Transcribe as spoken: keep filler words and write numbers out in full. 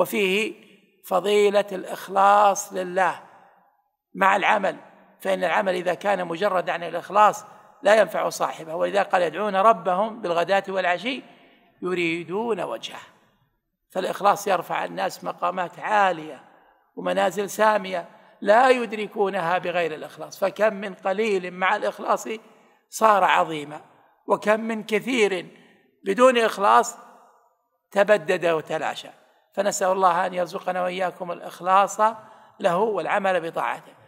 وفيه فضيلة الإخلاص لله مع العمل، فإن العمل إذا كان مجرد عن الإخلاص لا ينفع صاحبه، ولذا قال يدعون ربهم بالغداة والعشي يريدون وجهه. فالإخلاص يرفع الناس مقامات عالية ومنازل سامية لا يدركونها بغير الإخلاص، فكم من قليل مع الإخلاص صار عظيما، وكم من كثير بدون إخلاص تبدد وتلاشى. فنسأل الله أن يرزقنا وإياكم الإخلاص له والعمل بطاعته.